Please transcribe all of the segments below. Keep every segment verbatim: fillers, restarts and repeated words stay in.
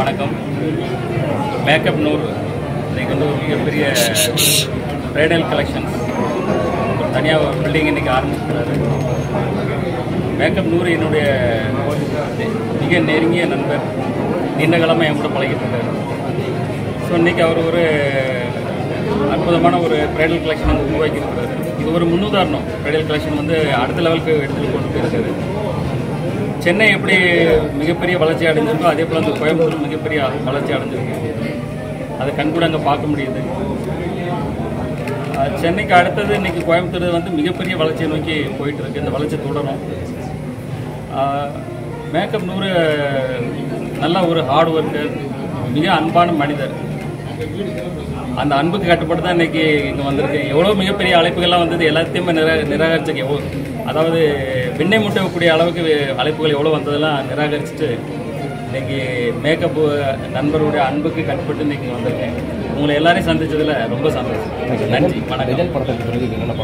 வணக்கம் மேக்கப் நூறு இன்னைக்கு வந்து மிகப்பெரிய பிரைடல் கலெக்ஷன் தனியாக பில்டிங் இன்னைக்கு ஆரம்பிச்சிருக்காரு மேக்கப் நூறு என்னுடைய மிக நெருங்கிய நண்பர் நீண்ட காலமாக என் கூட பழகிட்டு இருக்காரு ஸோ இன்னைக்கு அவர் ஒரு அற்புதமான ஒரு பிரைடல் கலெக்ஷன் வந்து உருவாக்கியிருக்கிறாரு இது ஒரு முன்னுதாரணம் பிரைடல் கலெக்ஷன் வந்து அடுத்த லெவலுக்கு எடுத்துகிட்டு கொண்டு போயிருக்காரு சென்னை எப்படி மிகப்பெரிய வளர்ச்சி அடைஞ்சிருக்கோ அதே போல் அந்த கோயம்புத்தூர் மிகப்பெரிய வளர்ச்சி அடைஞ்சிருக்கு அதை கண்கூட அங்கே பார்க்க முடியுது சென்னைக்கு அடுத்தது இன்றைக்கி கோயம்புத்தூர் வந்து மிகப்பெரிய வளர்ச்சியை நோக்கி போயிட்டுருக்கு இந்த வளர்ச்சி தொடரும் மேக்கப் நூறு நல்ல ஒரு ஹார்ட் ஒர்க்கர் மிக அன்பான மனிதர் அந்த அன்புக்கு கட்டுப்பட்டு தான் இன்றைக்கி இங்கே வந்திருக்கு எவ்வளோ மிகப்பெரிய அழைப்புகள்லாம் வந்தது எல்லாத்தையுமே நிரா நிராகரிச்சுக்கு எவ்வளோ அதாவது பெண்ணை முட்டக்கூடிய அளவுக்கு அழைப்புகள் எவ்வளோ வந்ததெல்லாம் நிராகரிச்சுட்டு இன்றைக்கி மேக்கப்பு நண்பருடைய அன்புக்கு கட்டுப்பட்டு இன்றைக்கி வந்திருக்கேன் உங்களை எல்லாரையும் சந்தித்ததில் ரொம்ப சந்தோஷம் நன்றி வணக்கம்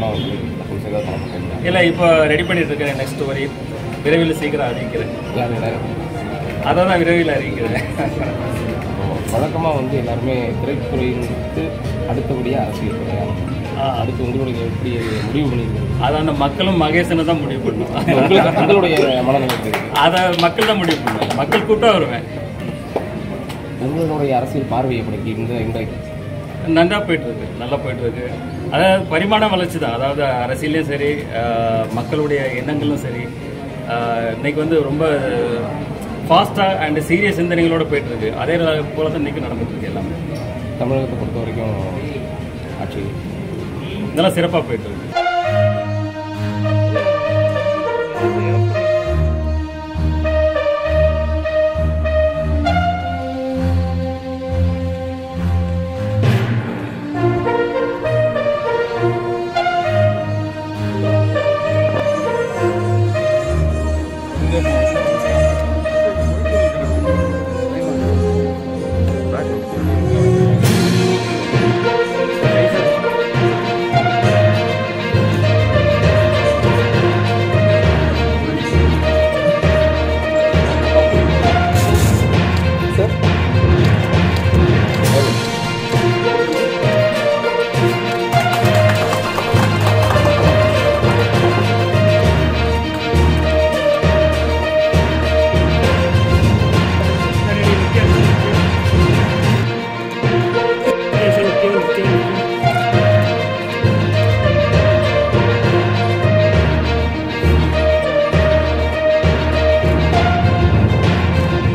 இல்லை இப்போ ரெடி பண்ணிட்டு இருக்கேன் நெக்ஸ்ட் வரி விரைவில் சீக்கிரம் அறிவிக்கிறேன் அதை தான் விரைவில் அறிவிக்கிறேன் வழக்கமாக வந்து எல்லாருமே திரைத்துறை குறித்து அடுத்தபடியாக அரசியல் கிடையாது அதுக்கு உங்களுடைய எப்படி முடிவு பண்ணியிருக்கீங்க அதை அந்த மக்களும் மகேசனை தான் முடிவு பண்ணுவோம் மக்களுடைய மனநிலை அதை மக்கள் தான் முடிவு பண்ணுவோம் மக்கள் கூட்டம் வருவேன் உங்களுடைய அரசியல் பார்வையை படுத்தி இந்த இந்த நன்றாக போயிட்டுருக்கு நல்லா போயிட்டுருக்கு அதாவது பரிமாண வளர்ச்சி தான் அதாவது அரசியலையும் சரி மக்களுடைய எண்ணங்களும் சரி இன்னைக்கு வந்து ரொம்ப ஃபாஸ்ட்டாக அண்ட் சீரியஸ் சிந்தனைகளோடு போயிட்டுருக்கு அதே போல தான் இன்றைக்கி நடந்துகிட்ருக்கு எல்லாமே தமிழகத்தை பொறுத்த வரைக்கும் ஆட்சி நல்லா சிறப்பாக போயிட்டு இருக்கு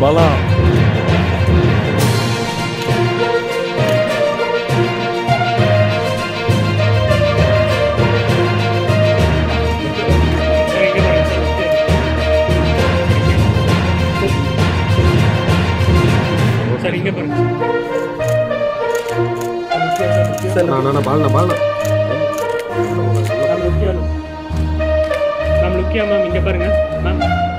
Balão. Não, não, não, bala, bala. Não, não, não. Não, não, não. Não, não, não.